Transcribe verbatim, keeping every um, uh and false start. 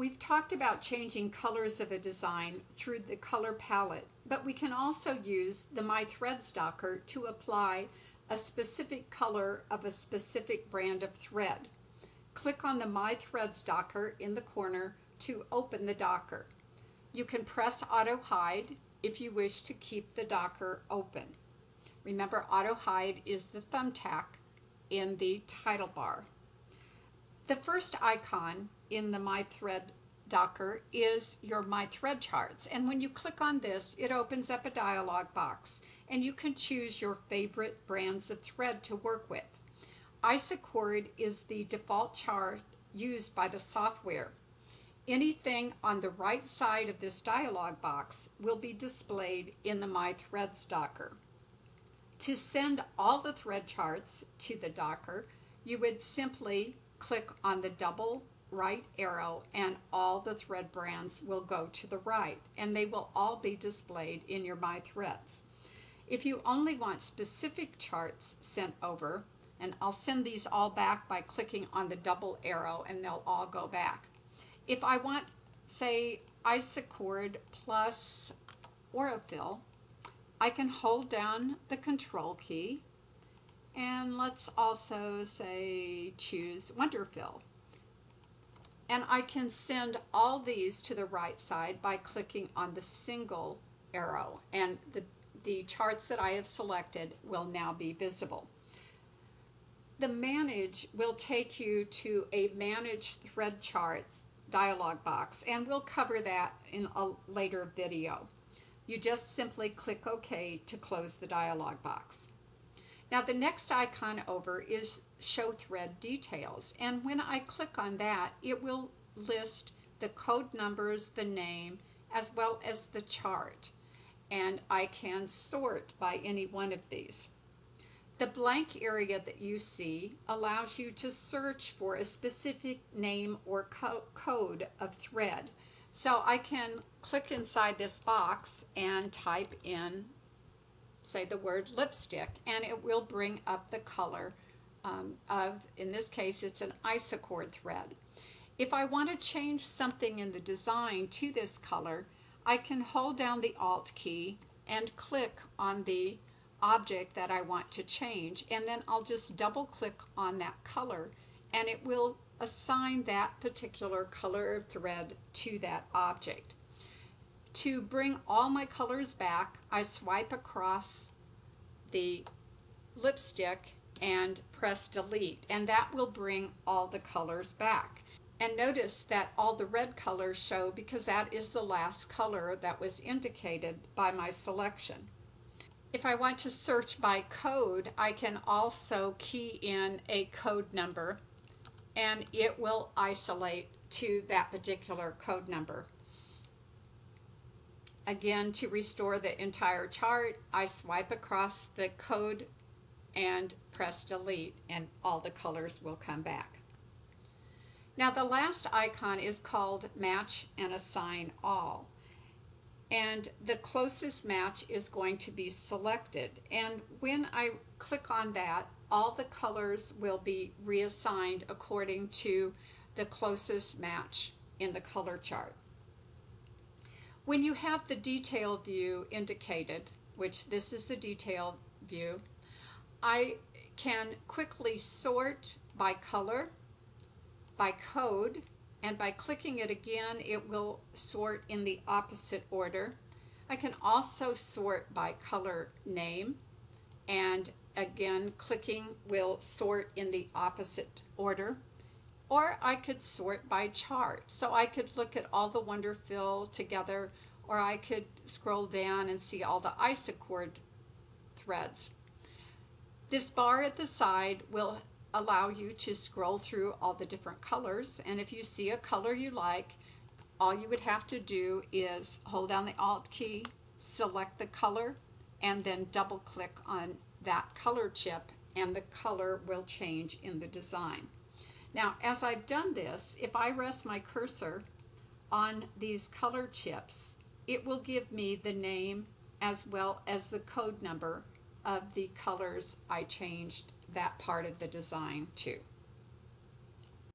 We've talked about changing colors of a design through the color palette, but we can also use the My Threads docker to apply a specific color of a specific brand of thread. Click on the My Threads docker in the corner to open the docker. You can press Auto Hide if you wish to keep the docker open. Remember, Auto Hide is the thumbtack in the title bar. The first icon in the My Thread docker is your My Thread charts, and when you click on this, it opens up a dialog box and you can choose your favorite brands of thread to work with. Isacord is the default chart used by the software. Anything on the right side of this dialog box will be displayed in the My Threads docker. To send all the thread charts to the docker, you would simply click on the double right arrow and all the thread brands will go to the right, and they will all be displayed in your My Threads. If you only want specific charts sent over, and I'll send these all back by clicking on the double arrow and they'll all go back. If I want, say, Isacord plus Aurifil, I can hold down the control key, and let's also say choose Wonderfil. And I can send all these to the right side by clicking on the single arrow, and the, the charts that I have selected will now be visible. The Manage will take you to a Manage Thread Charts dialog box, and we'll cover that in a later video. You just simply click OK to close the dialog box. Now the next icon over is Show Thread Details, and when I click on that, it will list the code numbers, the name, as well as the chart, and I can sort by any one of these. The blank area that you see allows you to search for a specific name or co code of thread. So I can click inside this box and type in, say, the word lipstick, and it will bring up the color um, of, in this case, it's an Isacord thread. If I want to change something in the design to this color, I can hold down the Alt key and click on the object that I want to change, and then I'll just double click on that color and it will assign that particular color of thread to that object. To bring all my colors back, I swipe across the lipstick and press delete, and that will bring all the colors back. And notice that all the red colors show because that is the last color that was indicated by my selection. If I want to search by code, I can also key in a code number and it will isolate to that particular code number. Again, to restore the entire chart, I swipe across the code and press delete, and all the colors will come back. Now the last icon is called Match and Assign All, and the closest match is going to be selected, and when I click on that, all the colors will be reassigned according to the closest match in the color chart. When you have the detail view indicated, which this is the detail view, I can quickly sort by color, by code, and by clicking it again, it will sort in the opposite order. I can also sort by color name, and again, clicking will sort in the opposite order. Or I could sort by chart. So I could look at all the Wonderfil together, or I could scroll down and see all the Isacord threads. This bar at the side will allow you to scroll through all the different colors, and if you see a color you like, all you would have to do is hold down the Alt key, select the color, and then double click on that color chip, and the color will change in the design. Now, as I've done this, if I rest my cursor on these color chips, it will give me the name as well as the code number of the colors I changed that part of the design to.